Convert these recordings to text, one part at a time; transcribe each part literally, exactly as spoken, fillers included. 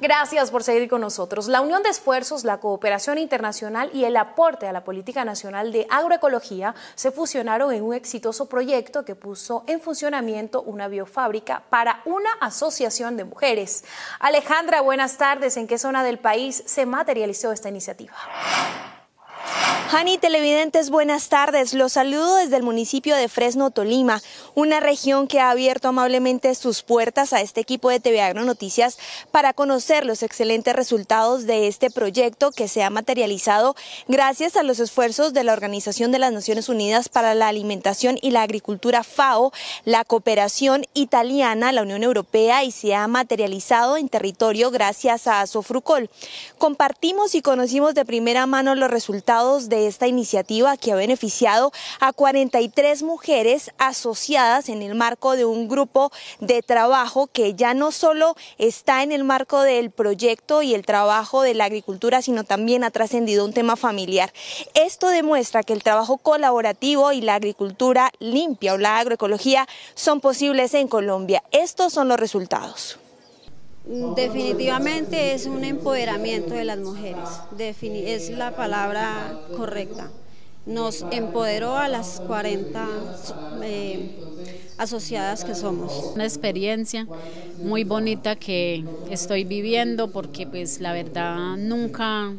Gracias por seguir con nosotros. La unión de esfuerzos, la cooperación internacional y el aporte a la política nacional de agroecología se fusionaron en un exitoso proyecto que puso en funcionamiento una biofábrica para una asociación de mujeres. Alejandra, buenas tardes. ¿En qué zona del país se materializó esta iniciativa? Hani, televidentes, buenas tardes. Los saludo desde el municipio de Fresno, Tolima, una región que ha abierto amablemente sus puertas a este equipo de TVAgro Noticias para conocer los excelentes resultados de este proyecto que se ha materializado gracias a los esfuerzos de la Organización de las Naciones Unidas para la Alimentación y la Agricultura, FAO, la cooperación italiana, la Unión Europea, y se ha materializado en territorio gracias a Asofrucol. Compartimos y conocimos de primera mano los resultados de esta iniciativa que ha beneficiado a cuarenta y tres mujeres asociadas en el marco de un grupo de trabajo que ya no solo está en el marco del proyecto y el trabajo de la agricultura, sino también ha trascendido un tema familiar. Esto demuestra que el trabajo colaborativo y la agricultura limpia o la agroecología son posibles en Colombia. Estos son los resultados. Definitivamente es un empoderamiento de las mujeres, Defini- es la palabra correcta. Nos empoderó a las cuarenta eh, asociadas que somos. Una experiencia muy bonita que estoy viviendo porque pues la verdad nunca,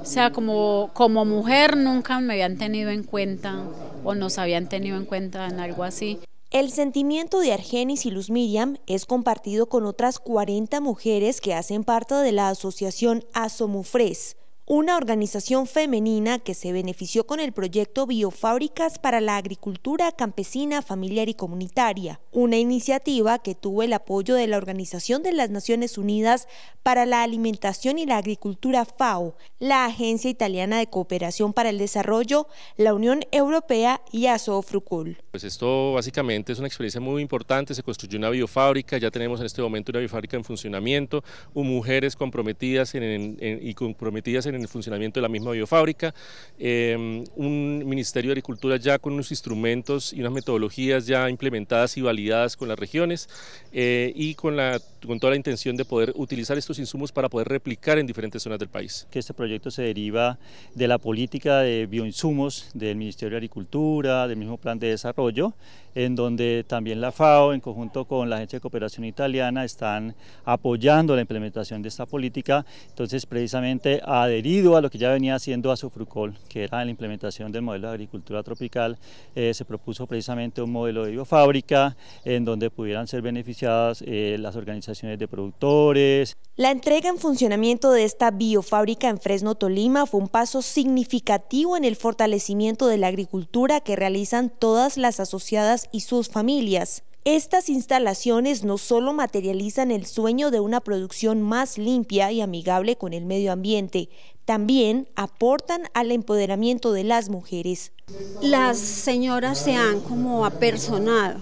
o sea, como, como mujer nunca me habían tenido en cuenta o nos habían tenido en cuenta en algo así. El sentimiento de Argenis y Luz Miriam es compartido con otras cuarenta mujeres que hacen parte de la asociación Asomufres, una organización femenina que se benefició con el proyecto Biofábricas para la Agricultura Campesina, Familiar y Comunitaria, una iniciativa que tuvo el apoyo de la Organización de las Naciones Unidas para la Alimentación y la Agricultura, FAO, la Agencia Italiana de Cooperación para el Desarrollo, la Unión Europea y Asofrucol. Pues esto básicamente es una experiencia muy importante. Se construyó una biofábrica, ya tenemos en este momento una biofábrica en funcionamiento, mujeres comprometidas en, en, en, y comprometidas en el funcionamiento de la misma biofábrica, eh, un Ministerio de Agricultura ya con unos instrumentos y unas metodologías ya implementadas y validadas con las regiones eh, y con, la, con toda la intención de poder utilizar estos insumos para poder replicar en diferentes zonas del país. Que este proyecto se deriva de la política de bioinsumos del Ministerio de Agricultura, del mismo plan de desarrollo, en donde también la FAO en conjunto con la Agencia de Cooperación Italiana están apoyando la implementación de esta política, entonces precisamente adherido a lo que ya venía haciendo Asofrucol, que era la implementación del modelo de agricultura tropical, eh, se propuso precisamente un modelo de biofábrica en donde pudieran ser beneficiadas eh, las organizaciones de productores. La entrega en funcionamiento de esta biofábrica en Fresno, Tolima, fue un paso significativo en el fortalecimiento de la agricultura que realizan todas las asociadas y sus familias. Estas instalaciones no solo materializan el sueño de una producción más limpia y amigable con el medio ambiente, también aportan al empoderamiento de las mujeres. Las señoras se han como apersonado,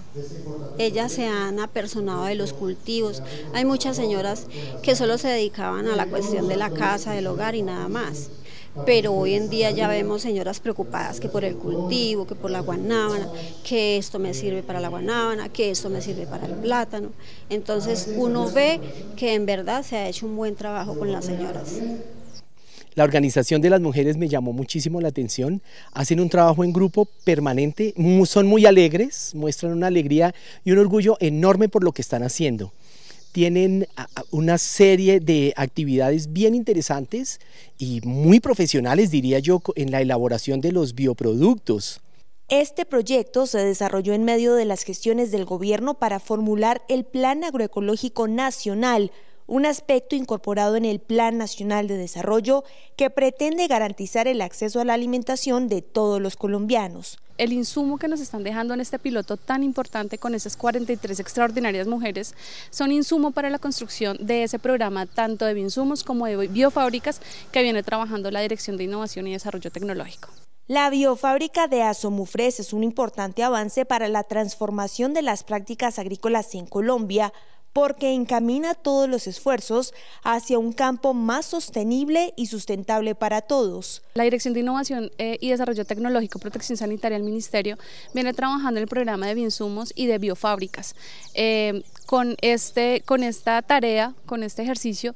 ellas se han apersonado de los cultivos. Hay muchas señoras que solo se dedicaban a la cuestión de la casa, del hogar y nada más. Pero hoy en día ya vemos señoras preocupadas que por el cultivo, que por la guanábana, que esto me sirve para la guanábana, que esto me sirve para el plátano. Entonces uno ve que en verdad se ha hecho un buen trabajo con las señoras. La organización de las mujeres me llamó muchísimo la atención, hacen un trabajo en grupo permanente, son muy alegres, muestran una alegría y un orgullo enorme por lo que están haciendo. Tienen una serie de actividades bien interesantes y muy profesionales, diría yo, en la elaboración de los bioproductos. Este proyecto se desarrolló en medio de las gestiones del gobierno para formular el Plan Agroecológico Nacional, un aspecto incorporado en el Plan Nacional de Desarrollo que pretende garantizar el acceso a la alimentación de todos los colombianos. El insumo que nos están dejando en este piloto tan importante con esas cuarenta y tres extraordinarias mujeres son insumo para la construcción de ese programa tanto de bioinsumos como de biofábricas que viene trabajando la Dirección de Innovación y Desarrollo Tecnológico. La biofábrica de Asomufres es un importante avance para la transformación de las prácticas agrícolas en Colombia, porque encamina todos los esfuerzos hacia un campo más sostenible y sustentable para todos. La Dirección de Innovación y Desarrollo Tecnológico, Protección Sanitaria del Ministerio viene trabajando en el programa de bioinsumos y de biofábricas, eh, con, este, con esta tarea, con este ejercicio,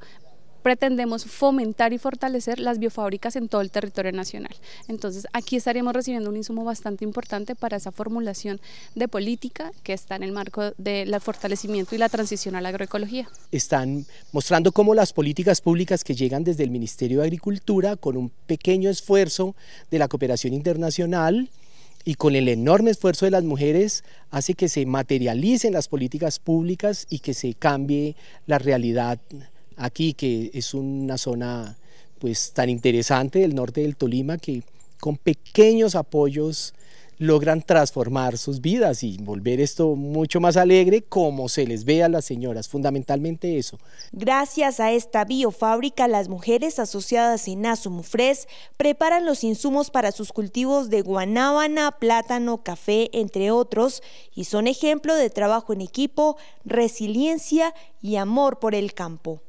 pretendemos fomentar y fortalecer las biofábricas en todo el territorio nacional. Entonces aquí estaremos recibiendo un insumo bastante importante para esa formulación de política que está en el marco del fortalecimiento y la transición a la agroecología. Están mostrando cómo las políticas públicas que llegan desde el Ministerio de Agricultura, con un pequeño esfuerzo de la cooperación internacional y con el enorme esfuerzo de las mujeres, hace que se materialicen las políticas públicas y que se cambie la realidad aquí, que es una zona pues tan interesante del norte del Tolima, que con pequeños apoyos logran transformar sus vidas y volver esto mucho más alegre, como se les ve a las señoras, fundamentalmente eso. Gracias a esta biofábrica, las mujeres asociadas en Asomufres preparan los insumos para sus cultivos de guanábana, plátano, café, entre otros, y son ejemplo de trabajo en equipo, resiliencia y amor por el campo.